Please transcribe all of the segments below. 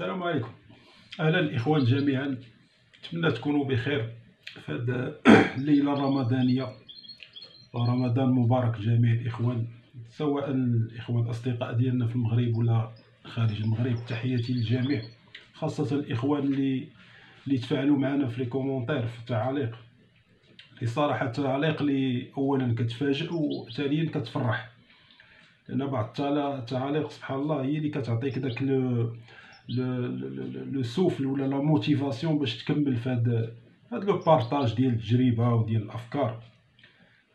السلام عليكم، اهلا الاخوان جميعا. نتمنى تكونوا بخير في هذه الليله الرمضانيه. رمضان مبارك جميع الاخوان، سواء الاخوان الاصدقاء ديالنا في المغرب ولا خارج المغرب. تحياتي للجميع، خاصه الاخوان اللي تفاعلوا معنا في لي كومونتير، في التعاليق. صراحه التعاليق اللي اولا كتفاجئ وثانيا كتفرح، لان بعض التعاليق سبحان الله هي اللي كتعطيك داك لو سوفل ولا لا موتيفاسيون باش تكمل في هاد لو بارطاج ديال التجربه وديال الافكار.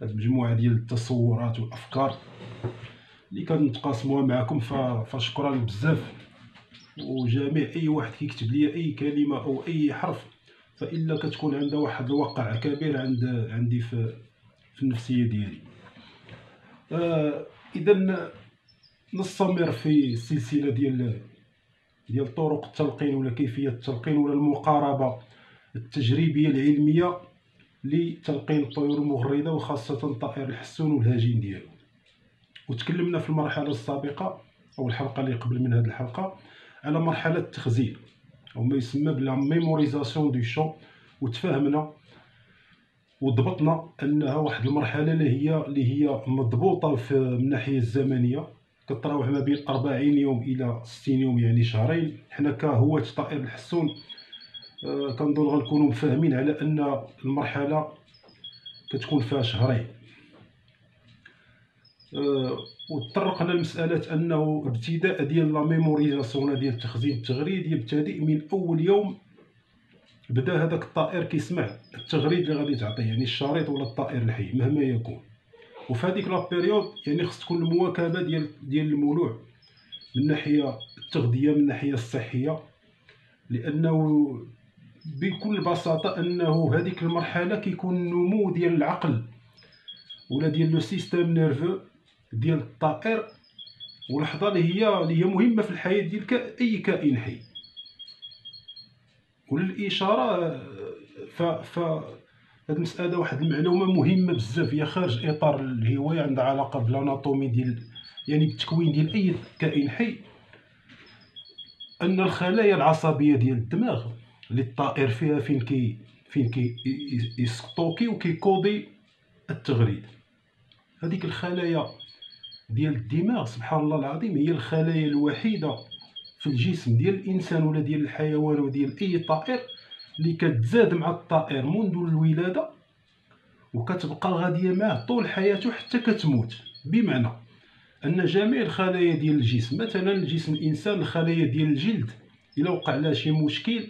هاد المجموعه ديال التصورات والافكار اللي كنتقاسموها معكم، فشكرا بزاف. وجميع اي واحد كيكتب لي اي كلمه او اي حرف، فالا كتكون عنده واحد الوقع كبير عندي في النفسيه ديالي. اذا نستمر في السلسله ديال طرق التلقين ولا كيفيه التلقين ولا المقاربه التجريبيه العلميه لتلقين الطيور المغرضه، وخاصه طائر الحسون والهجين ديالو. وتكلمنا في المرحله السابقه او الحلقه اللي قبل من هذه الحلقه على مرحله التخزين او ما يسمى بلا ميموريزاسيون دو شون، وتفاهمنا وضبطنا انها واحد المرحله اللي هي مضبوطه في من ناحيه الزمنيه، كتراوح ما بين 40 يوم الى 60 يوم، يعني شهرين. حنا كهواة طائر الحسون كنظن غنكونوا فاهمين على ان المرحله كتكون فيها شهرين. وتطرقنا لمساله انه ابتداء ديال لا ميموريزاسيون ديال التخزين التغريدي يبتدئ من اول يوم بدا هذاك الطائر كيسمع التغريد اللي غادي تعطيه، يعني الشريط ولا الطائر الحي مهما يكون. وفي هذيك لا بيريود يعني خص تكون المواكبه ديال المولوع من ناحيه التغذيه، من ناحيه الصحيه، لانه بكل بساطه انه هذيك المرحله كيكون النمو ديال العقل ولا ديال لو سيستيم نيرفو ديال الطائر، واللحظه اللي هي مهمه في الحياه ديال اي كائن حي. وللاشاره هاد المسألة واحد المعلومة مهمة بزاف، هي خارج إطار الهواية، عندها علاقة بالأناطومي يعني بالتكوين ديال أي كائن حي. أن الخلايا العصبية ديال الدماغ اللي الطائر فيها فين كي يسكتوكي وكيكودي التغريد، هذيك الخلايا ديال الدماغ سبحان الله العظيم هي الخلايا الوحيدة في الجسم ديال الإنسان ولا ديال الحيوان وديال أي طائر اللي كتزاد مع الطائر منذ الولاده وكتبقى غاديه معاه طول حياته حتى كتموت. بمعنى ان جميع الخلايا ديال الجسم، مثلا جسم الانسان الخلايا ديال الجلد الا وقع لها شي مشكل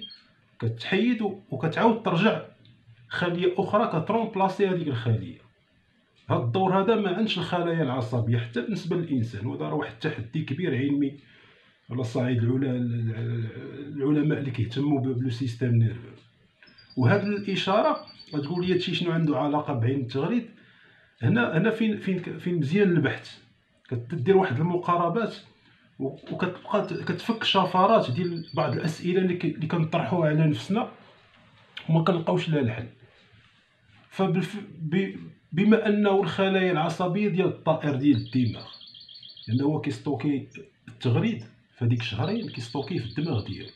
كتحيد وكتعاود ترجع خليه اخرى كترونبلاسي هذيك الخليه. هاد الدور هذا ما عندش الخلايا العصبيه حتى بالنسبه للانسان، وهذا راه واحد التحدي كبير علمي على صعيد العلماء اللي كيهتموا بلو سيستيم نيرفو. وهاد الاشاره غتقول لي هادشي شنو عنده علاقه بعلم التغريد. هنا فين مزيان البحث، كتدير واحد المقاربات وكتبقى كتفك شفرات ديال بعض الاسئله اللي كنطرحوها على نفسنا وما كنلقاوش لها الحل. بما انه الخلايا العصبيه ديال الطائر ديال الدماغ، لان هو كيستوكي التغريد فهاديك شهرين كيستوكيه في الدماغ ديالو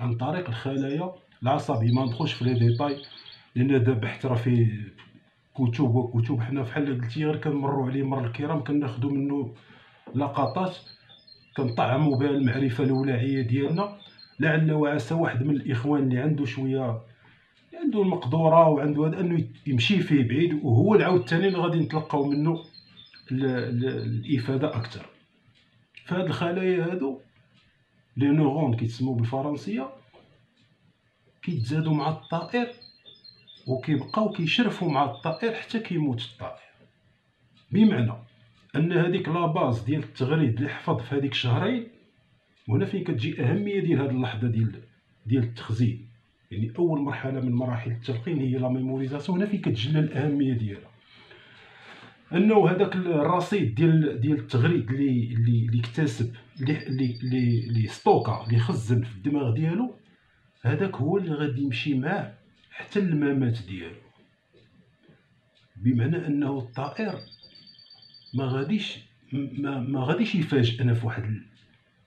عن طريق الخلايا العصبيه. ما ندخلش في لي ديتاي لان هذا بحث راه فيه كتب وكتب، حنا بحال قلتي غير كنمروا عليه مر الكرام، كناخذوا منه لقطات كنطعموا بها المعرفه الولاعيه ديالنا، لعل وعسى واحد من الاخوان اللي عنده شويه عنده المقدوره وعنده هذا انه يمشي فيه بعيد، وهو العاود ثاني اللي غادي نتلقاو منه الافاده اكثر. فهاد الخلايا هادو لي نورون كيتسموا بالفرنسيه كيتزادوا مع الطائر وكيبقاو كيشرفوا مع الطائر حتى كيموت الطائر. بمعنى ان هذيك لا باز ديال التغريد اللي حفظ في هذيك شهرين، وهنا فين كتجي اهميه ديال هاد اللحظه ديال التخزين، يعني اول مرحله من مراحل التلقين هي لا ميموريزاسيون. هنا فين كتجلى الاهميه ديالها، انه هذاك الرصيد ديال التغريد اللي اكتسب اللي ستوكا اللي خزن في الدماغ ديالو، هذاك هو اللي غادي يمشي معاه حتى الممات ديالو. بمعنى انه الطائر ما غاديش يفاجئنا في واحد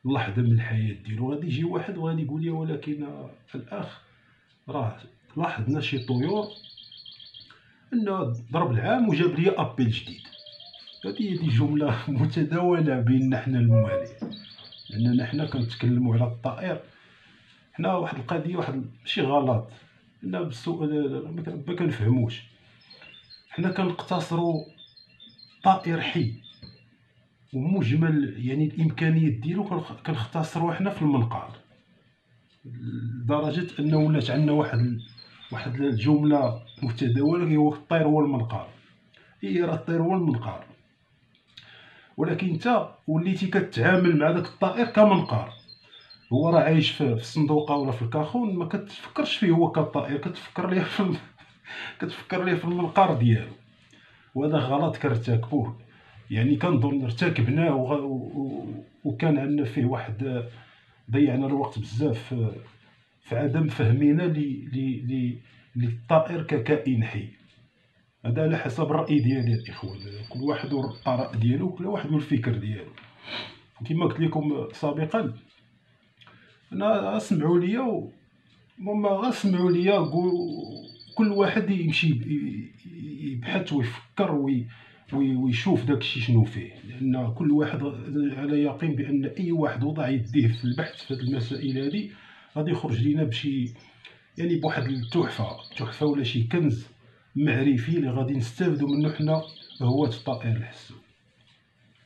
لحظه من الحياه ديالو. غادي يجي واحد وغادي يقول لي ولكن الاخ راه لاحظنا شي طيور انه ضرب العام وجاب لي ابل جديد. هذه جمله متداوله بيننا حنا الموالين، لاننا حنا كنتكلموا على الطائر. حنا واحد القضيه واحد شي غلط، حنا بالسؤال ما كنفهموش. حنا كنقتصروا طائر حي ومجمل يعني الامكانيات ديالو كنختصروا حنا في المنقار، لدرجه انه ولات عندنا واحد الجمله متداوله هي الطير هو المنقار. هي راه الطير هو المنقار، ولكن انت وليتي كتعامل مع داك الطائر كمنقار. هو راه عايش في الصندوقه ولا في الكاخون، ما كتفكرش فيه هو كطائر، كتفكر ليه في المنقار ديالو. وهذا غلط كنرتكبوه، يعني كنظن ارتكبناه وكان عندنا فيه واحد ضيعنا الوقت بزاف في عدم فهمنا للطائر ككائن حي. هذا على حسب الراي ديالي الاخوان، كل واحد والاراء ديالو، كل واحد والفكر ديالو. كما قلت لكم سابقا، انا اسمعوا ليا وما غاسمعوا ليا، كل واحد يمشي يبحث ويفكر ويشوف داكشي شنو فيه، لان كل واحد على يقين بان اي واحد وضع يديه في البحث في هذه المسائل هذه غادي يخرج لينا بشي يعني بواحد التحفه ولا شي كنز معرفي اللي غادي نستافدوا منه حنا هواة الطائر الحسو.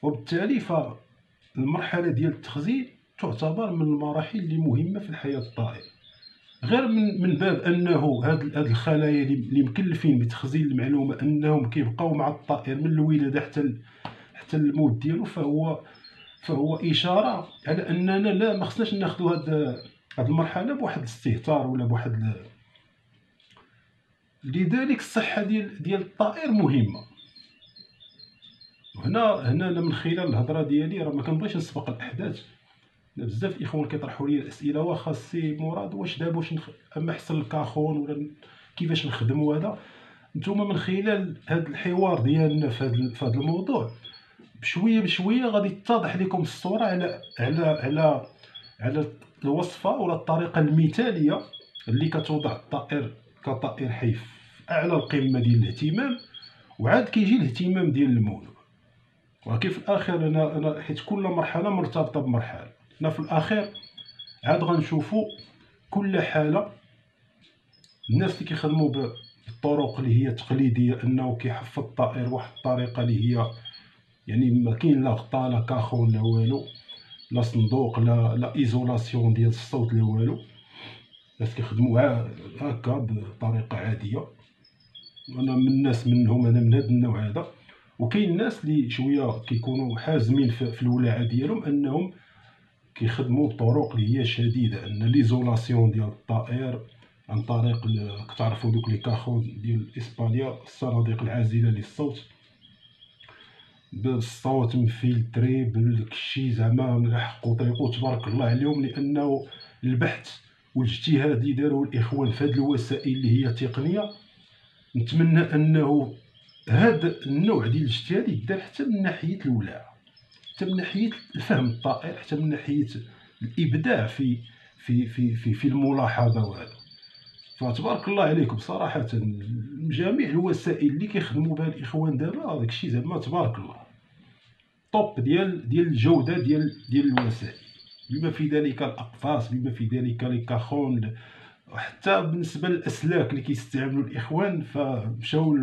وبالتالي فالمرحله ديال التخزين تعتبر من المراحل اللي مهمه في الحياه الطائر، غير من باب انه هاد الخلايا اللي مكلفين بتخزين المعلومه انهم كيبقاو مع الطائر من الولاده حتى الموت ديالو، فهو اشاره على اننا لا ما خصناش ناخذوا هاد المرحله بواحد الاستهتار ولا بواحد. لذلك الصحه ديال الطائر مهمه. هنا من خلال الهضره ديالي راه ما كنبغيش نسبق الاحداث. بزاف الاخوان كيطرحوا لي الاسئله، واخا سي مراد واش دابا اما حصل الكاخون ولا كيفاش نخدموا هذا. نتوما من خلال هذا الحوار ديالنا في هذا الموضوع بشويه بشويه غادي تتضح لكم الصوره على الوصفه ولا الطريقه المثاليه اللي كتوضع الطائر كطائر حي في اعلى القمه ديال الاهتمام، وعاد كيجي الاهتمام ديال المولود. وكيف الاخر انا حيت كل مرحله مرتبطه بمرحله، حنا في الاخير عاد غنشوفوا كل حاله. الناس اللي كيخدموا بالطرق اللي هي تقليديه انه كيحفظ الطائر واحد الطريقه اللي هي يعني ما كاين لا غطاء لا كاخون لا والو لا صندوق لا ايزولاسيون ديال الصوت لا والو، الناس كيخدموها هكا بطريقه عاديه. انا من الناس منهم، انا من هذا النوع هذا. وكاين الناس اللي شويه كيكونوا حازمين في الولاعه ديالهم انهم كيخدموا بطرق اللي هي شديده، ان ليزولاسيون ديال الطائر عن طريق كتعرفوا دوك لي كاخون ديال اسبانيا، الصناديق العازله للصوت بالصوت مفلتري بالكشي زعما حقوا طريقو تبارك الله عليهم، لانه البحث والاجتهاد اللي داروا الاخوان في هذه الوسائل اللي هي تقنيه. نتمنى انه هذا النوع ديال الاجتهاد يدار حتى من ناحيه الولاعه، حتى من ناحيه الفهم الطائر، حتى من ناحيه الابداع في في في في, في الملاحظه. وهذا فتبارك الله عليكم صراحه جميع الوسائل اللي كيخدموا بها الاخوان دابا داكشي زعما تبارك الله طوب ديال الجوده ديال الوسائل، بما في ذلك الاقفاص، بما في ذلك الكاخون. حتى بالنسبه للاسلاك اللي كيستعملوا الاخوان فمشاو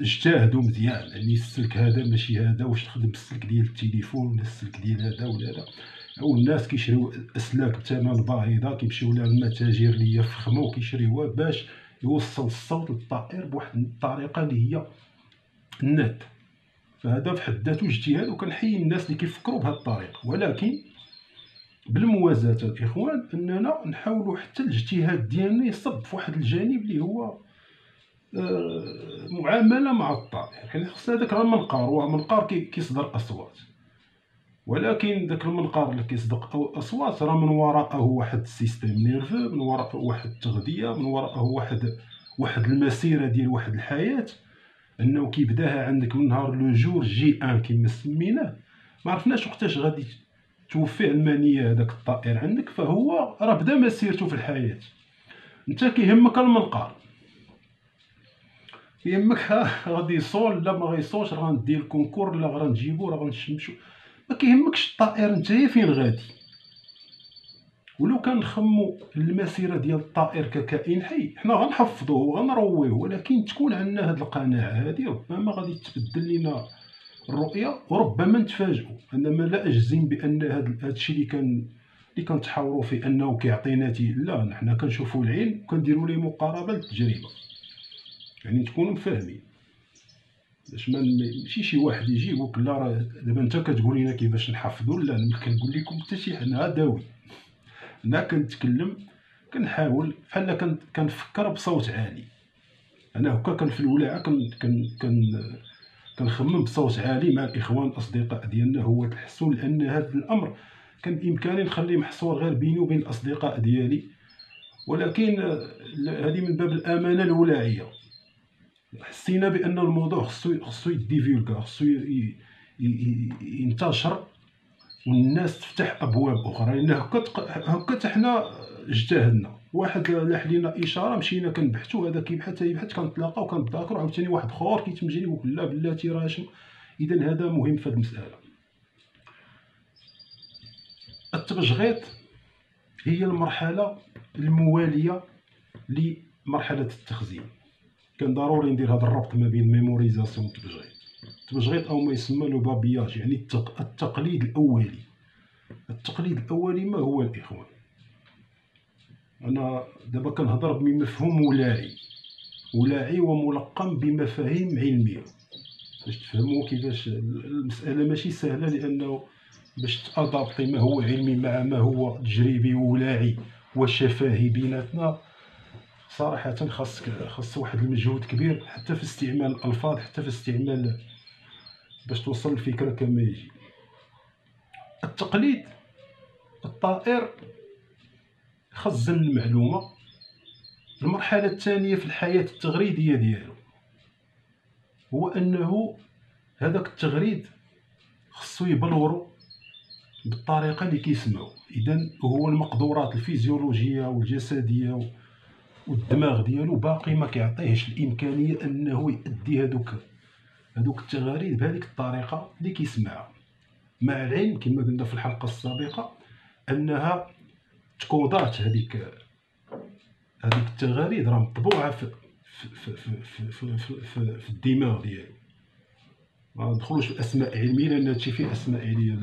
اجتهدوا مزيان، يعني السلك هذا ماشي هذا، واش تخدم السلك ديال التليفون ولا السلك ديال هذا ولا لا. او الناس كيشريو اسلاك بثمن باهظه، كيمشيو لها المتاجر اللي هي فخمه وكيشريوها باش يوصل الصوت للطائر بواحد الطريقه اللي هي النات. فهذا في حد ذاته اجتهاد، وكنحيي الناس اللي كيفكروا بهذا الطريق، ولكن بالموازاه الاخوان اننا نحاولوا حتى الاجتهاد ديالنا يصب في واحد الجانب اللي هو معامله مع الطائر. حيت خص هذاك راه منقار، ومنقار كيصدر اصوات، ولكن داك المنقار اللي كيصدر اصوات راه من وراءه واحد السيستم نيرفو، من وراءه واحد التغذيه، من وراءه واحد المسيره ديال واحد الحياه، انه كيبداها عندك من نهار لو جور جي ان كما سميناه. ما عرفناش وقتاش غادي توفي علمانيه هذاك الطائر عندك، فهو راه بدا مسيرته في الحياه. انت كيهمك المنقار، يهمك غادي يصول لا ما غيصولش، راه غندير الكونكور لا غنجيبو راه غنشمشو، ما كيهمكش الطائر انت فين غادي. ولو كان نخمو المسيره ديال الطائر ككائن حي حنا غنحفظوه وغنرويه، ولكن تكون عندنا هاد القناعه هادي ربما غادي تبدل لينا الرؤيه، وربما نتفاجئوا انما لا اجزم بان هادشي اللي كنتحاوروا فيه انه كيعطينا لا، نحنا كنشوفوا العين وكنديروا ليه مقاربه للتجربه، يعني تكونوا فاهمين باش ماشي شي واحد يجي يقول لك لا راه دابا انت كتقول لنا كيفاش نحفظوا، لا انا كنقول لكم حتى شي حنا داوي، انا كنتكلم كنحاول بحال كنفكر بصوت عالي، انا هكا في الولاعه كنخمم بصوت عالي مع الاخوان الاصدقاء ديالنا هو التحسن، لان هذا الامر كان بامكاني نخليه محصور غير بيني وبين الاصدقاء ديالي، ولكن هذه من باب الامانه الولاعيه حسينا بان الموضوع خصو يديفيولكا، خصو ينتشر والناس تفتح ابواب اخرى، لان هكا حنا اجتهدنا. واحد لاح لينا اشاره مشينا كنبحثوا، هذا كيبحث يبحث كنتلاقاو كنتذاكروا، عاوتاني واحد اخر كيتمجي يقول لا بلاتي راه شنو. اذا هذا مهم في هذه المساله. التبجغيط هي المرحله المواليه لمرحله التخزين، كان ضروري ندير هذا الربط ما بين ميموريزاسيون والتبجغيط. التبجغيط او ما يسمى لو بابياج، يعني التقليد الاولي. التقليد الاولي ما هو الاخوان؟ انا دابا كنهضر بمفهوم ولاعي وملقم بمفاهيم علميه باش تفهموا كيفاش المساله ماشي سهله، لانه باش تأضبطي ما هو علمي مع ما هو تجريبي ولاعي وشفاهي بيناتنا، صراحه خاص واحد المجهود كبير حتى في استعمال الالفاظ، حتى في استعمال باش توصل الفكره كما يجي. التقليد الطائر خزن المعلومه. المرحله الثانيه في الحياه التغريديه ديالو هو انه هذاك التغريد خصو يبلورو بالطريقه اللي كيسمعوا، اذا هو المقدورات الفيزيولوجيه والجسديه والدماغ ديالو باقي ما كيعطيهش الامكانيه انه يؤدي هذوك التغاريد بهذيك الطريقه اللي كيسمعها، مع العلم كما قلنا في الحلقه السابقه انها تكودات هذيك التغاريد راه مطبوعه في الدماغ ديالو. ما ندخلوش في الاسماء علميه لان هادشي فيه اسماء علميه،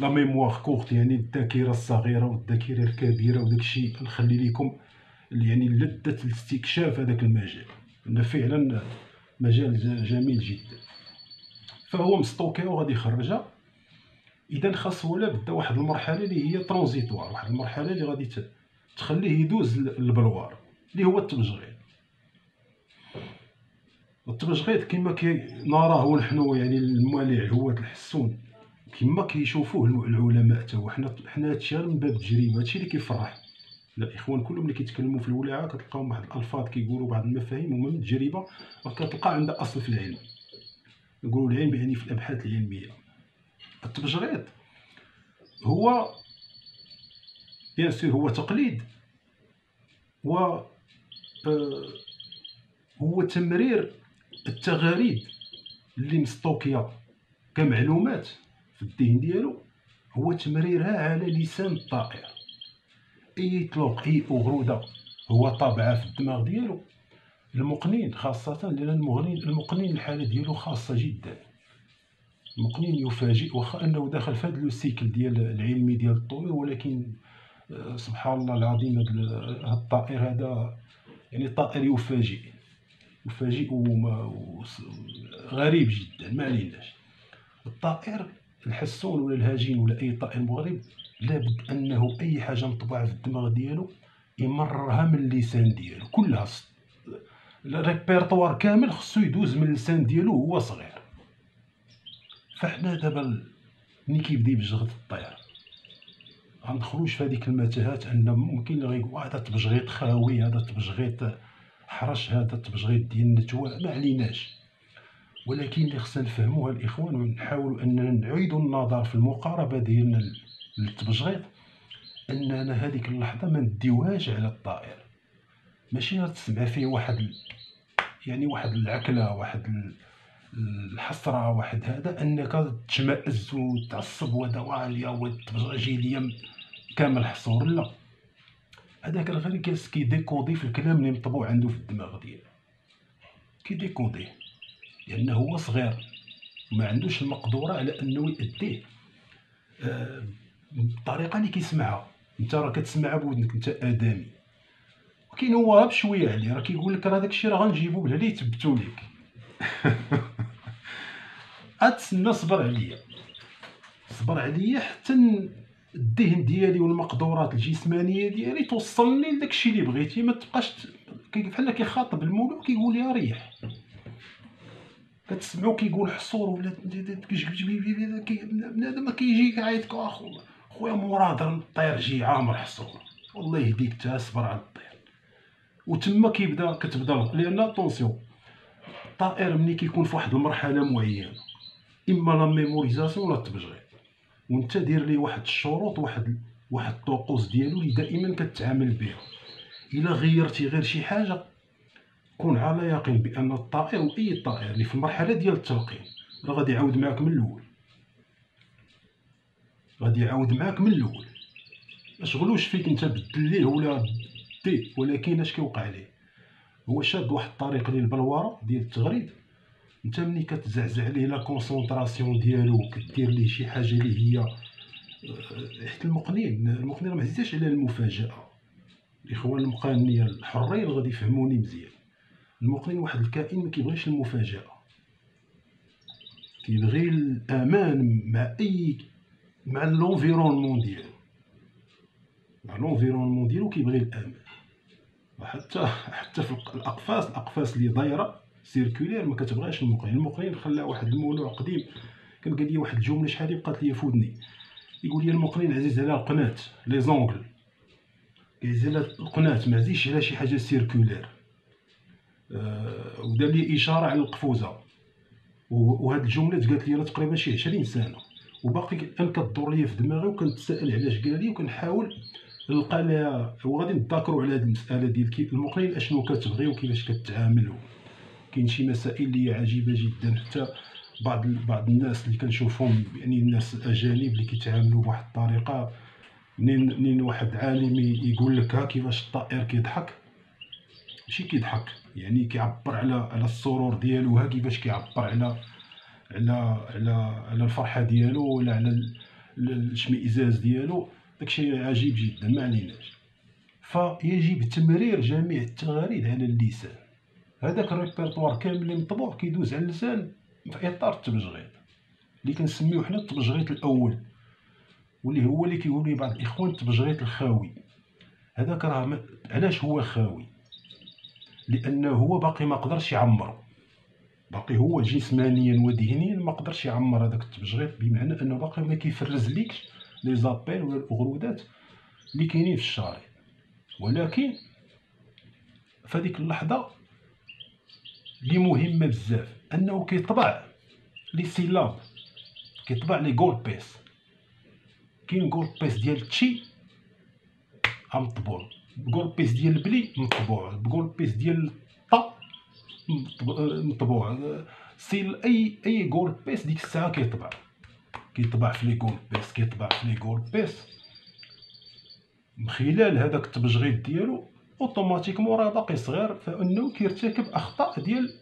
لا ميموار كورت يعني الذاكره الصغيره والذاكره الكبيره، وداكشي نخلي لكم يعني لذة الاستكشاف هذاك المجال، انه فعلا مجال جميل جدا. فهو مستوكي وغادي يخرجها، اذا خاصو لا بدا واحد المرحله اللي هي ترانزيتوار، واحد المرحله اللي غادي تخليه يدوز للبلوار اللي هو التبجغيط. التبجغيط كما كنراه نحن يعني المواليع هو الحسون كما كيشوفوه العلماء حتى هو، حنا هادشي من باب التجربه، هادشي اللي كيفرح الاخوان كلهم اللي كيتكلموا في الولاعه كتلقاهم واحد الالفاظ كيقولوا بعض المفاهيم ومن التجربه كتلقى عندها اصل في العلم، نقولوا العلم يعني في الابحاث العلميه. التبجغيط هو بيان سور هو تقليد و هو تمرير التغاريد اللي مستوكيه كمعلومات في الذهن ديالو، هو تمريرها على لسان الطائر. اي طلق اي اغروده هو طابعه في الدماغ ديالو، المقنين خاصه، لان المقنين الحاله ديالو خاصه جدا. المقنين يفاجئ واخا انه داخل في هذا لو سيكل ديال العلمي ديال الطيور، ولكن سبحان الله العظيم هذا الطائر هذا يعني طائر يفاجئ وغريب جدا. ما عليناش، الطائر الحسون ولا الهجين ولا اي طائر مغرب لابد انه اي حاجه مطبوعه في الدماغ ديالو يمررها من اللسان ديالو كلها، الريبيرطوار كامل خصو يدوز من اللسان ديالو هو صغير. فحنا دابا ملي كيبدا يبجغط الطير غندخلوش في هذيك المتاهات ان ممكن اللي غيقول هذا تبجغيط خاوي، هذا تبجغيط حرش، هذا تبجغيط ديال النتوه، ما عليناش. ولكن اللي خصنا نفهموها الاخوان ونحاولوا اننا نعيدوا النظر في المقاربه ديالنا للتبجغيط اننا هذيك اللحظه ما نديوهاش على الطائر، ماشي غتسمع فيه واحد يعني واحد العكله، واحد الحسره، واحد هذا، انك تشمئز وتعصب ودواه ليا وتبجغجي ليا كامل حصور. لا، هذاك الغير كيديكودي في الكلام اللي مطبوع عنده في الدماغ ديالو، كيديكوديه لانه هو صغير ما عندوش المقدره على انه يأديه بالطريقه اللي كيسمعها. انت راه كتسمعها بودنك، انت ادمي، ولكن هو راه بشويه عليه راه كيقول لك راه داكشي راه غنجيبو بلا اللي يثبتو ليك. اتسنى صبر عليا حتى الذهن ديالي والمقدورات الجسمانيه ديالي توصلني لداكشي اللي بغيتي. ما تبقاش بحال كيخاطب المولود كيقول ليها ريح، كتسمعو كيقول حصور ولا بنادم ما كيجيك عيطك خويا مراد الطير جي عامر حصور، والله يهديك تا صبر على الطير. وتما كتبدا لان اطونسيون الطائر ملي كيكون في واحد المرحله معينه، اما لا ميموريزاسيون ولا التبجغيط، وانت دير ليه واحد الشروط، واحد الطقوس ديالو اللي دائما كتعامل بها. الا غيرتي غير شي حاجه كون على يقين بان الطائر واي طائر اللي في المرحله ديال التلقين راه غادي يعاود معاك من الاول، ما شغلوش فيك انت بدل ليه ولا دي، ولكن اش كيوقع ليه هو شاد واحد الطريق ديال البلوره ديال التغريد. انت ملي كتزعزع ليه لا كونسونطراسيون ديالو، كدير ليه شي حاجه اللي هي حيت المقنين ما عزيزاش على المفاجاه. الاخوان المقنيه الحرين غادي يفهموني مزيان، المقنين واحد الكائن ما كيبغيش المفاجاه، كيبغي الامان مع لونفيرونمون ديالو، كيبغي الامان. حتى في الاقفاص اللي دايره سيركولير ما كتبغاش المقنين خلى واحد المولوع قديم كان قال لي واحد الجمله شحال اللي بقات لي في ودني، يقول لي المقنين عزيز على القناه لي زونغل، عزيز على القناه ما عزيزش على شي حاجه سيركولير. ودار لي اشاره على القفوزه، وهاد الجمله تقالت لي تقريبا شي 20 سنه وباقي كان كدور لي في دماغي، وكنتسائل علاش قال لي، وكنحاول نلقى لها وغادي نتذاكروا على هاد المساله ديال كيف المقنين اشنو كتبغي وكيفاش كتعامل. كاين شي مسائل اللي عجيبه جدا، حتى بعض الناس اللي كنشوفهم يعني الناس الاجانب اللي كيتعاملوا بواحد الطريقه. منين واحد عالمي يقول لك ها كيفاش الطائر كيضحك، ماشي كيضحك يعني كيعبر على السرور ديالو، ها كيفاش كيعبر على الفرحه ديالو ولا على الاشمئزاز ديالو. داكشي عجيب جدا، ما عليناش. فيجب تمرير جميع التغاريد على اللسان، هذاك الريبرتوار كامل اللي مطبوع كيدوز على اللسان في اطار التبجغيط اللي كنسميوه حنا التبجغيط الاول، واللي هو اللي كيقولوا لي بعض الاخوان التبجغيط الخاوي. هذاك راه علاش هو خاوي؟ لانه هو باقي ما قدرش يعمره، باقي هو جسمانيا وذهنيا ما قدرش يعمر هذاك التبجغيط، بمعنى انه باقي ما كيفرز ليكش لي زابيل ولا الاغرودات اللي كاينين في الشارع. ولكن فديك اللحظه اللي مهمه بزاف انه كيطبع لي سيلاب، كيطبع لي غولبيس. كاين غولبيس ديال تشي مطبوع، غولبيس ديال بلي مطبوع، غولبيس ديال طا مطبوع، سيل اي غولبيس ديك الساعه كيطبع في لي غولبيس، من خلال هذاك التبجغيط ديالو اوتوماتيكمون راه باقي صغير، فانه كيرتكب اخطاء ديال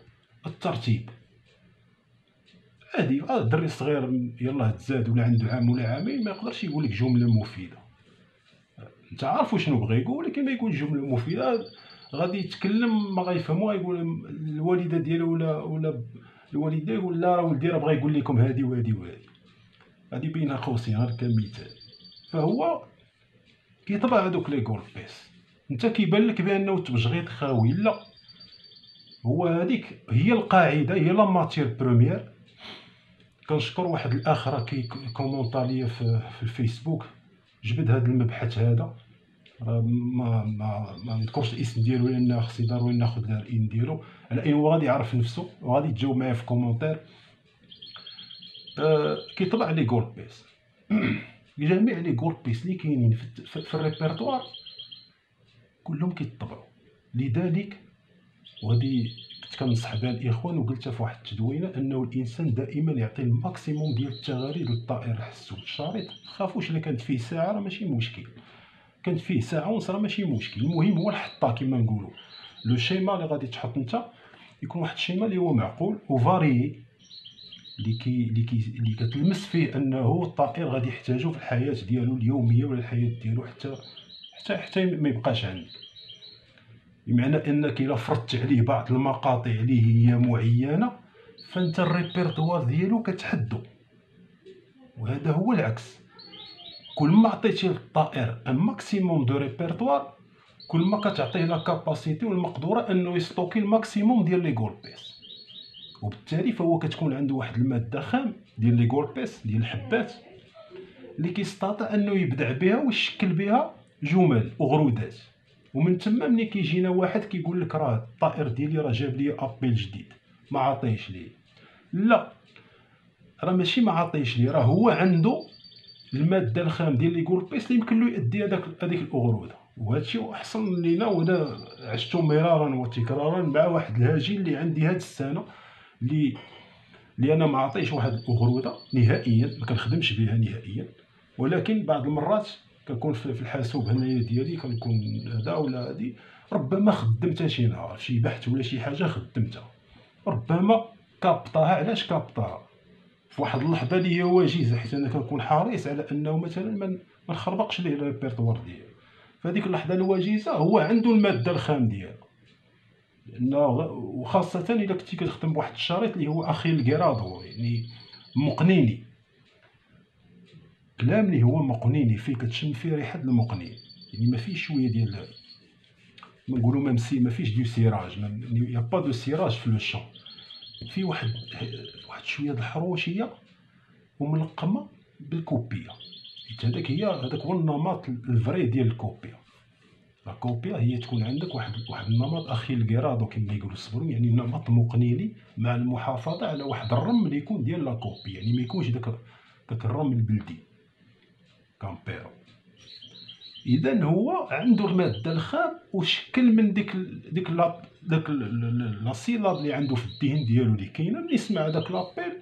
الترتيب. هادي الدري الصغير يلاه تزاد ولا عنده عام ولا عامين ما يقدرش يقول لك جمله مفيده، انت عارف شنو بغى يقول، لكن ما يقول جمله مفيده، غادي يتكلم ما غيفهموها، يقول الوالده ديالو ولا الوالده يقول لا راه ولدي راه بغى يقول لكم هادي وهادي وهادي، هادي بين قوسين غير كمثال. فهو كيطبع هادوك لي غولبيس. انت كيبان لك بانه التبجغيط خاوي، لا، هو هذيك هي القاعده، هي لا ماتير بروميير. كنشكر واحد الاخر كيكومونطا ليا في الفيسبوك، جبد هذا المبحث هذا، راه ما نذكرش الاسم ديالو لان خصني ضروري ناخذ الان ديالو، على انه غادي يعرف نفسه وغادي يتجاوب معايا في كومونتير. كيطبع لي غولبيس. جميع لي غولد بيس لي كاينين في الريبرتوار كلهم كيطبعوا. لذلك وهذه كنت كنصح بها الاخوان وقلتها في واحد التدوينه، انه الانسان دائما يعطي الماكسيموم ديال التغاريد والطائر حسو بالشريط. خافوش الا كانت فيه ساعه راه ماشي مشكل، كانت فيه ساعه ونص راه ماشي مشكل. المهم هو الحطه كما نقولوا، لو شيما اللي غادي تحط انت يكون واحد الشيما اللي هو معقول وفاري اللي كتلمس فيه انه الطائر غادي يحتاجو في الحياه ديالو اليوميه ولا الحياه ديالو حتى ما يبقاش عندك. بمعنى انك الا فرضت عليه بعض المقاطع اللي هي معينه فانت الريبرتوار ديالو كتحدو، وهذا هو العكس. كل ما عطيتي للطائر الماكسيموم دو ريبرتوار كل ما كتعطيه لا كاباسيتي والمقدره انه يستوكي الماكسيموم ديال لي غولبيس، وبالتالي فهو كتكون عنده واحد الماده خام ديال لي غولبيس ديال الحبات اللي كيستطيع انه يبدع بها ويشكل بها جمل وغرودات. ومن تما ملي كيجينا واحد كيقول لك راه الطائر ديالي راه جاب لي ابيل جديد ما عطيش ليه، لا راه ماشي ما عطيش ليه، راه هو عنده الماده الخام ديال لي غولبيس اللي يمكن له يؤدي هذيك الاغروده. وهادشي احسن لينا، وانا عشتو مرارا وتكرارا مع واحد الهاجين اللي عندي هاد السنه اللي انا ما عطيش واحد الاغروده نهائيا، ما كنخدمش بها نهائيا، ولكن بعض المرات كنكون في الحاسوب هنايا ديالي كنكون هذا ولا هادي، ربما خدمتها شي نهار شي بحث ولا شي حاجه خدمتها، ربما كابطاها. علاش كابطاها؟ في واحد اللحظه اللي هي وجيزه، حيت انا كنكون حريص على انه مثلا ما نخربقش ليه الريبرتوار ديالي. فهاديك اللحظه الوجيزه هو عنده الماده الخام ديالو، لانه وخاصه الا كنتي كتخدم بواحد الشريط اللي هو اخي الكرادو، يعني مقنيني كلام اللي هو مقنيني فيه كتشم فيه ريحه المقنين، يعني ما فيه شويه ديال ما نقولوا ما فيش ديو سيراج، يا با دو سيراج في لو شون، فيه واحد شويه د الحروشيه وملقمه بالكوبيه. هذاك هو النمط الفري ديال الكوبيه. الكوبيه هي تكون عندك واحد النمط اخي الكرادو كما يقولوا الصبرون، يعني نمط مقنيني مع المحافظه على واحد الرمل اللي يكون ديال لاكوبيه، يعني ما يكونش داك الرمل البلدي كامبيرو. اذا هو عنده الماده الخام وشكل من ديك لاصيلاب اللي عنده في الذهن ديالو اللي كاينه ملي سمع داك لابيل.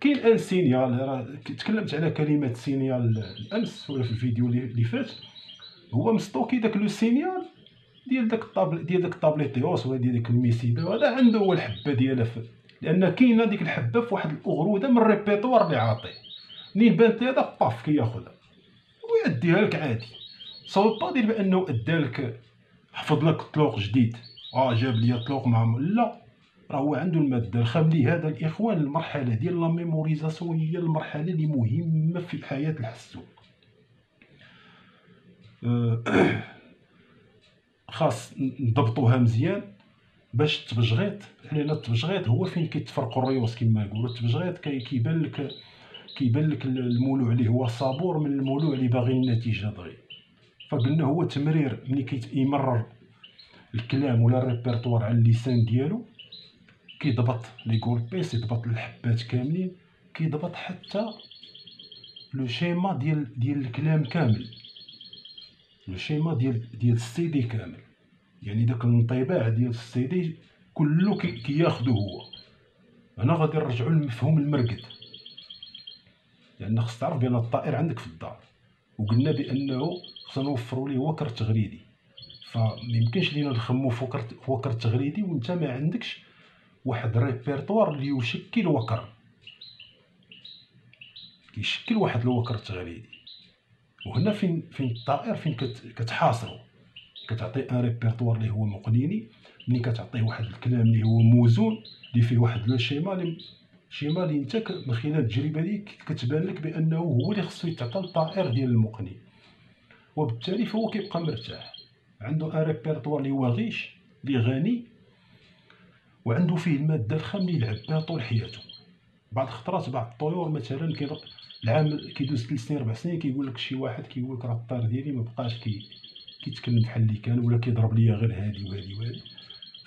كاين ان سينيال، راه تكلمت على كلمه سينيال الامس ولا في الفيديو اللي فات، هو مستوكي داك لو سينيال ديال داك الطابليتيوس ولا ديال ديك الميسيدا، وهذا عنده هو الحبه ديالها، لان كاينه ديك الحبه في واحد الاغروده من الريبيتوار اللي عاطيه. منين بانت ليه هذا باف كياخذها ويأديها لك عادي، سو با دير بانه ادى لك حفظ لك طلوق جديد، جاب لي طلوق معمول، لا راه هو عنده الماده الخام. لهذا الاخوان المرحله ديال لا ميموريزاسيون هي المرحله اللي مهمه في حياه الحسو. خاص نضبطوها مزيان باش التبجغيط، لان التبجغيط هو فين كيتفرقوا الريوس كما يقولوا. التبجغيط كيبان لك المولوع اللي هو صبور من المولوع اللي باغي النتيجه دغيا. فقلنا هو تمرير ملي كيمرر الكلام ولا الريبرتوار على اللسان ديالو كيضبط لي غولبيس، يضبط الحبات كاملين، كيضبط حتى لو شيما ديال الكلام كامل، لو شيما ديال السي دي كامل، يعني داك الانطباع ديال السي دي كله كياخدو هو. هنا غادي نرجعو لمفهوم المرقد، لان خص تعرف بان الطائر عندك في الدار، وقلنا بانه خصنا نوفروا ليه وكر تغريدي، فميمكنش لينا نخمو في وكر تغريدي وانت ما عندكش واحد ريبرتوار اللي يشكل وكر، كيشكل واحد الوكر تغريدي. وهنا فين الطائر فين كتحاصرو، كتعطي ان ريبرتوار اللي هو مقنيني، ملي كتعطيه واحد الكلام اللي هو موزون اللي فيه واحد لو شيما اللي انت من خلال التجربه ديك كتبان لك بانه هو اللي خصو يتعطى الطائر ديال المقني، وبالتالي فهو كيبقى مرتاح، عنده ان ريبرتوار اللي هو غيش اللي غني وعنده فيه الماده الخام اللي يلعب بها طول حياته. بعض الخطرات بعض الطيور مثلا العام كيدوز 3 سنين 4 سنين كيقول لك شي واحد كيقول لك راه الطير ديالي ما بقاش كيتكلم بحال اللي كان، ولا كيضرب ليا غير هادي وهادي.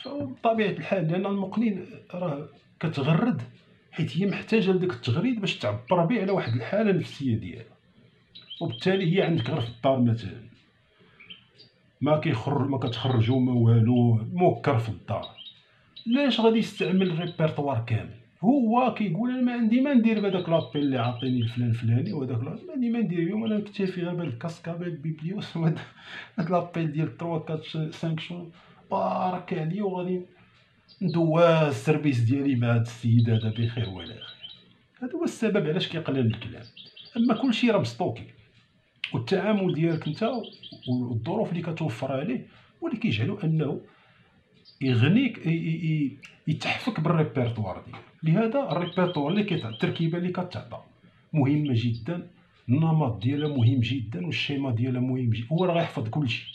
فبطبيعه الحال لان المقنين راه كتغرد، حيت هي محتاجه لديك التغريد باش تعبر به على واحد الحاله النفسيه ديالها، وبالتالي هي عندك غير في الدار مثلا، ما كتخرجوا ما والو، موكر في الدار. لاش غادي يستعمل الريبيرتوار كامل؟ هو كيقول انا ما عندي ما ندير بهذاك لابيل اللي عاطيني الفلان فلاني، وهذاك ما عندي ما ندير بهم، انا نكتفي غير بالكاسكا بالبيبليوس وهذا لابيل ديال 3 4 5 شهور بارك عليه، وغادي ندوز السيرفيس ديالي مع هاد السيد هذا بخير ولا خير. هذا هو السبب علاش كيقلل الكلام. اما كلشي راه مسطوكي، والتعامل ديالك انت والظروف اللي كتوفر عليه هو اللي كيجعلو انه يغنيك، يتحفك بالريبيرتوار ديالك. لهذا الريبيرتوار اللي كيتعطى، التركيبه اللي كتعطى مهمه جدا، النمط ديالها مهم جدا، والشيما ديالها مهم جدا، هو راه غيحفظ كلشي.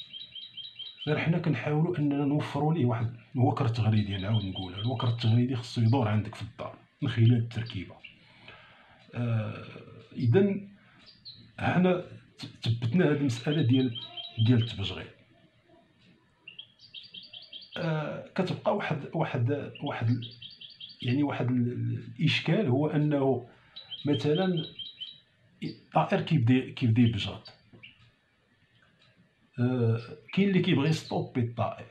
غير حنا كنحاولوا اننا نوفروا ليه واحد الوكر التغريدي. نعاود نقولها، الوكر التغريدي خصو يدور عندك في الدار من خلال التركيبه. اذا حنا ثبتنا هذه المساله ديال التبجغيل. كتبقى واحد الاشكال، هو انه مثلا الطائر كيبدا يبجغ. كاين اللي كيبغي يسطوبي الطائر،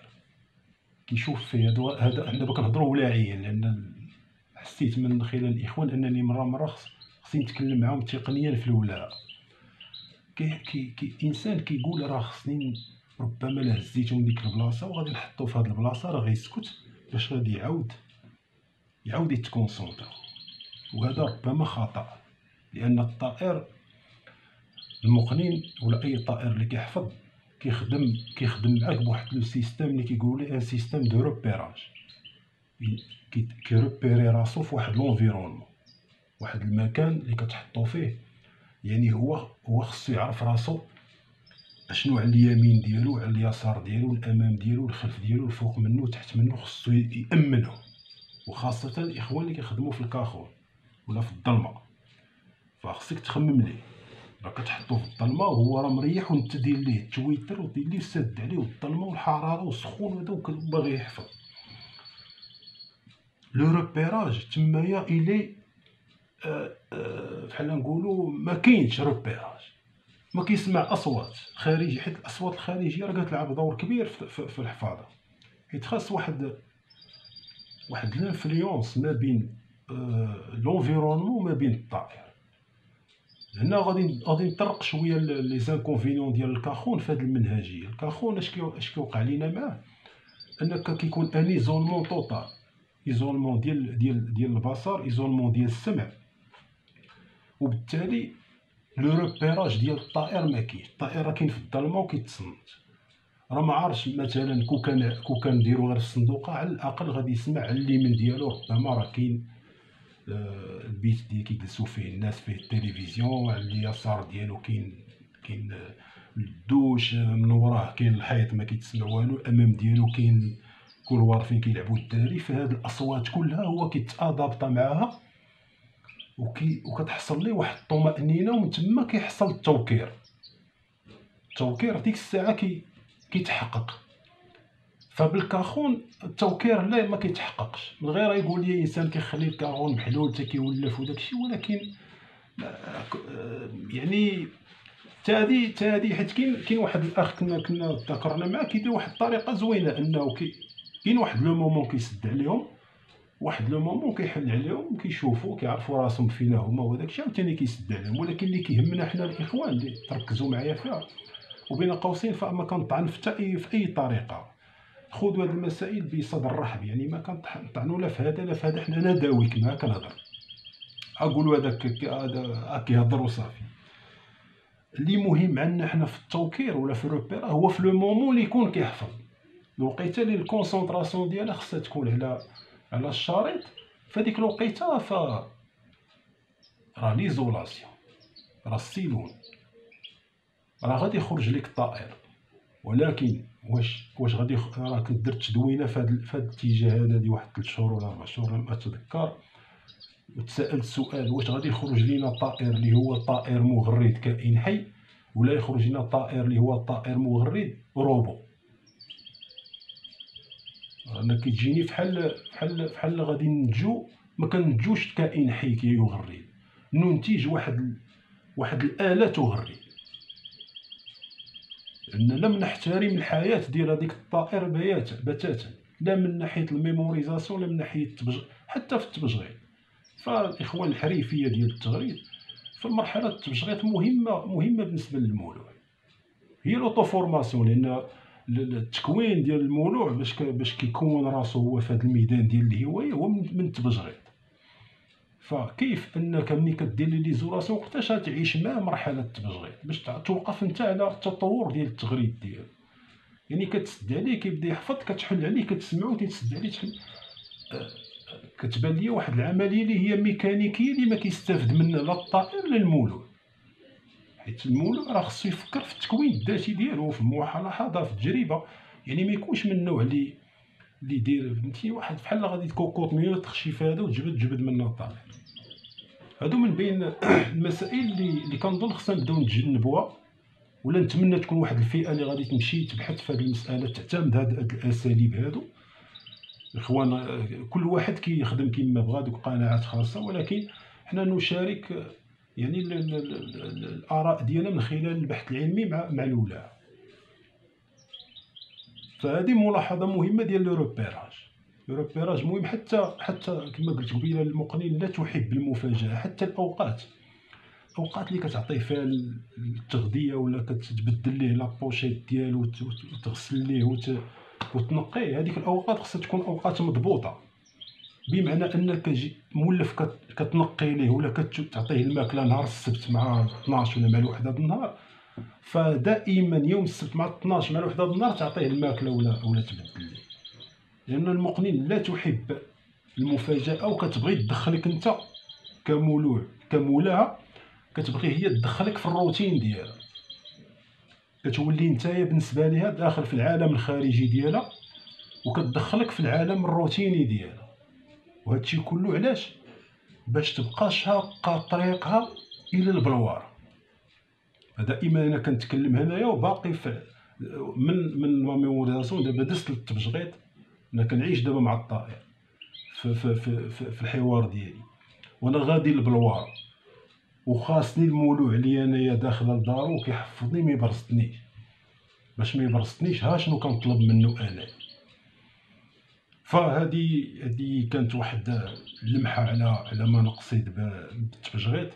كيشوف فيه هذا حنا كنهضروا ولاعيا، لان حسيت من خلال الاخوان انني مره خصني نتكلم معاهم تقنيا في الولاء. انسان كيقول راه خصني ربما لا هزيتهم ديك البلاصه وغادي نحطو في هاد البلاصه، راه غيسكت باش غادي يعاود يتكونسونطر، وهذا ربما خطا، لان الطائر المقنين ولا اي طائر اللي كيحفظ كيخدم معاك بواحد لو سيستيم اللي كيقولوا ليه ان سيستيم دو روبيراج، كيروبيري راسو في واحد لونفيرونمون، واحد المكان اللي كتحطو فيه. يعني هو خصو يعرف راسو شنو على اليمين ديالو، على اليسار ديالو، الامام ديالو، الخلف ديالو، الفوق منه وتحت منه، خصو يامنهم، وخاصه الاخوان اللي كيخدموا في الكاخور ولا في الظلمه، فخصك تخمم ليه. راه كتحطو في الظلمه وهو راه مريح، وانت دير ليه التويتر ودير ليه سد عليه الظلمه والحراره والسخون وهذا، وكتبغي يحفظ لو روبيراج تمايا الي بحال نقولوا ما كاينش روبيراج، ما كيسمع اصوات خارجي، حيت الاصوات الخارجيه راه كتلعب دور كبير في الحفاظه، حيت خاص واحد الانفلونس ما بين لونفيرونمون ما بين الطائر. هنا غادي نطرق شويه لي زانكونفينيون ديال الكاخون في هذه المنهجيه. الكاخون اش كيوقع لينا معاه، انك كيكون ايزولمون طوطال، ايزولمون ديال البصر، ايزولمون ديال السمع، وبالتالي لو روبيراج ديال الطائر ما كاينش. الطائر راه كاين في الظلمه وكيتصنت، راه ما عارفش مثلا كو كان نديرو غير في الصندوقه، على الاقل غادي يسمع على اليمين ديالو ربما راه كاين البيت اللي كيجلسوا فيه الناس فيه التلفزيون، على اليسار ديالو كاين الدوش، من وراه كاين الحيط ما كيتسمع والو، امام ديالو كاين كولوار فين كيلعبوا الدراري. فهاد الاصوات كلها هو كيتادابط معاها، وكتحصل ليه واحد الطمأنينه، ومن تما كيحصل التوكير ديك الساعه كيتحقق. فبالكاخون التوكير لا ما كيتحققش، من غير يقول لي انسان كيخلي الكاخون محلول حتى كيولف وداكشي، ولكن يعني حتى هادي حيت كاين واحد الاخ كنا ذكرنا معاه كيدير واحد الطريقه زوينه، انه كاين واحد لو مومون كيسد عليهم، واحد لو مومون كيحل عليهم، كيشوفوا كيعرفوا راسهم فين هما وداكشي، عاوتاني كيسد عليهم. ولكن اللي كيهمنا حنا الاخوان اللي تركزوا معايا فيها، وبين قوسين فما كنطعن في اي طريقه، خذوا هاد المسائل بصدر رحب، يعني ما كنطعنوا لا في هذا لا في هذا، حنا انا داويك معاك كنهضر، اقولوا هذا كيهضر وصافي. اللي مهم عندنا حنا في التوكير ولا في الروبير هو في لو مومون اللي يكون كيحفظ، الوقيته اللي الكونسونطراسيون ديالها خصها تكون على الشريط، فديك الوقيته راه ليزولاسيون، راه السيلون، راه غادي يخرج لك الطائر. ولكن واش غادي، راه كنت درت تدوينه في هذا الاتجاه هذا ديال واحد 3 شهور ولا 4 شهور ما اتذكر، وتسألت السؤال واش غادي يخرج لينا طائر اللي هو طائر مغرد كائن حي، ولا يخرج لينا طائر اللي هو طائر مغرد روبو. انا كتجيني بحال غادي ننتجو، ما كننتجوش كائن حي كيغرد، ننتج واحد الآلة تغرد، أن لم نحترم الحياة ديال هذيك الطائر بتاتا، لا من ناحية الميموريزاسيون لا من ناحية حتى في التبجغيط. فالإخوان الحريفية ديال التغريد فالمرحلة التبجغيط مهمة بالنسبة للمولوع، هي لوطوفورماسيون، لأن التكوين ديال المولوع باش كيكون راسو هو في هذا الميدان ديال الهواية هو من التبجغيط. فكيف انك ملي كدير لي زوراسيون وقتاش غتعيش مع مرحله التبجغيط باش توقف انت على التطور ديال التغريد ديالك، يعني كتسد عليه كيبدا يحفظ، كتحل عليه كتسمعو تيتسد عليه تحل. كتبان ليا واحد العمليه اللي هي ميكانيكيه اللي ما كيستافد منها لا الطائر لا المولود، حيت المولود راه خصو يفكر في التكوين الذاتي ديالو، في الملاحظه، في التجربه، يعني ما يكونش من النوع اللي يدير فهمتي واحد بحال غادي تكوكوط ميوت تخشيف هذا وتجبد منه الطائر. هادو من بين المسائل اللي كنظن خصنا نبداو نتجنبوها، ولا نتمنى تكون واحد الفئه اللي غادي تمشي تبحث في هذه المساله، تعتمد هاد الاساليب هادو. الاخوان كل واحد كيخدم كما بغا، دوك قناعات خاصه، ولكن حنا نشارك يعني الاراء ديالنا من خلال البحث العلمي مع الولاء. فهذه ملاحظه مهمه ديال لو روبيراج مهم، حتى كما قلت قبيله المقنين لا تحب المفاجاه، حتى الاوقات اللي كتعطيه فيها التغذيه ولا كتبدل ليه لابوشيت ديالو وتغسل ليه وتنقيه، هذيك الاوقات خصها تكون اوقات مضبوطه، بمعنى انك مولف كتنقي ليه ولا كتعطيه الماكله نهار السبت مع 12 ولا مع الوحده النهار، فدائما يوم السبت مع 12 مع الوحده النهار تعطيه الماكله ولا تبدل ليه، لأن المقنين لا تحب المفاجأة وكتبغي تدخلك أنت كمولوع كمولاها، كتبغي هي تدخلك في الروتين ديالها، كتولي نتايا بالنسبة ليها داخل في العالم الخارجي ديالها وكتدخلك في العالم الروتيني ديالها. وهادشي كله علاش؟ باش تبقاش هاكا طريقها إلى البلوار. دائما أنا كنتكلم هنايا وباقي من لا ميموريزاسيون، دابا دزت للتبجغيط، انا كنعيش دابا مع الطائر في الحوار ديالي، وانا غادي للبلوار وخاصني المولوع لي انايا داخل لدارو كيحفظني باش ما يبرصتنيش، ها شنو كنطلب منو انا. فهذه كانت واحد اللمحه على ما نقصد بالتبجغيط.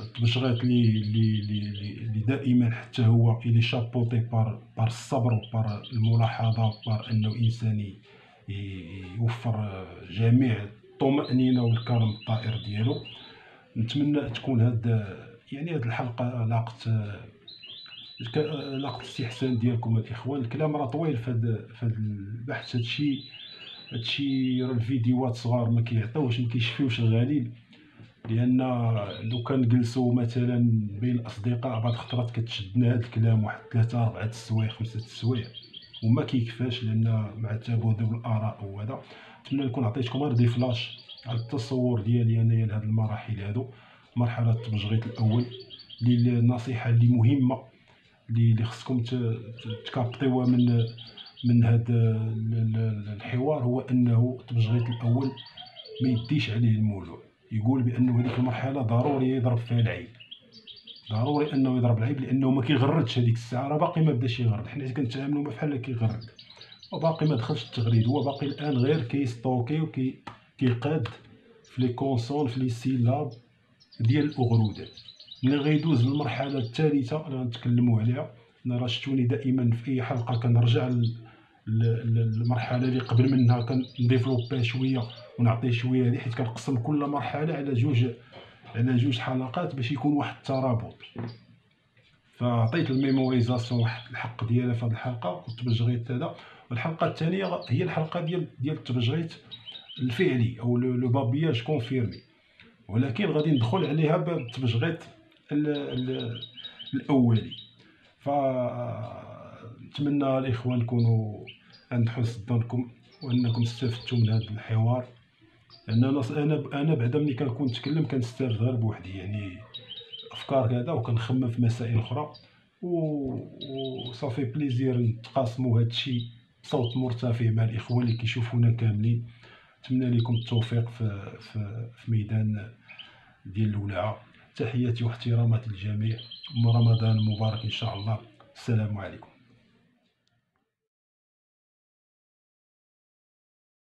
التبجغيط اللي دائما حتى هو اللي شابوطي بار الصبر وبار الملاحظه وبار انه انسان يوفر جميع الطمانينه والكرم الطائر ديالو. نتمنى تكون هاد الحلقه لاقت استحسان ديالكم الاخوان. الكلام راه طويل في هاد البحث، هادشي راه الفيديوهات صغار ما كيعطيوش ما كيشفيوش الغليل، لان لو كان جلسوا مثلا بين الاصدقاء بعض الخطرات كتشدنا هذا الكلام واحد 3-4 السوايع 5 السوايع وما كيكفاش، لان مع التبادل الاراء وهذا. نتمنى نكون عطيتكم غير دي فلاش على التصور ديالي انايا لهاد المراحل هادو، مرحله التبجغيط الاول اللي النصيحه اللي مهمه اللي خصكم تكابطيوها من هذا الحوار، هو انه التبجغيط الاول ما يديش عليه المولوع، يقول بانه هذيك المرحله ضروري يضرب فيها العيب، ضروري انه يضرب العيب، لانه ما كيغردش هذيك الساعه، راه باقي ما بداش يغرد، حنا كنتعاملوا بحال اللي كيغرد وباقي ما دخلش التغريد، هو باقي الان غير كيستوكي وكيقاد في لي كونسون في لي سيلاب ديال الاغرودات. ملي غيدوز للمرحله الثالثه اللي غنتكلموا عليها، انا راه شتوني دائما في اي حلقه كنرجع المرحله اللي قبل منها كنديفلوبيها شويه ونعطيه شويه هذه، حيت كنقسم كل مرحله على جوج حلقات باش يكون واحد الترابط. فعطيت الميموريزاسيون واحد الحق ديالها في هذه الحلقه والتبجغيط هذا، والحلقه الثانيه هي الحلقه ديال التبجغيط الفعلي او لو بابياج كونفيرمي، ولكن غادي ندخل عليها بالتبجغيط الاولي. ف نتمنى الاخوان تكونوا عند حسن ظنكم وانكم استفدتوا من هذا الحوار، لان انا بعدا ملي كنكون نتكلم كنستافد غير بوحدي، يعني افكار هذا وكنخمم في مسائل اخرى وصافي بليزير نتقاسموا هذا الشيء بصوت مرتفع مع الاخوان اللي كيشوفونا كاملين. نتمنى لكم التوفيق في ميدان ديال الولاعه. تحياتي واحترامات الجميع، ورمضان مبارك إن شاء الله. السلام عليكم.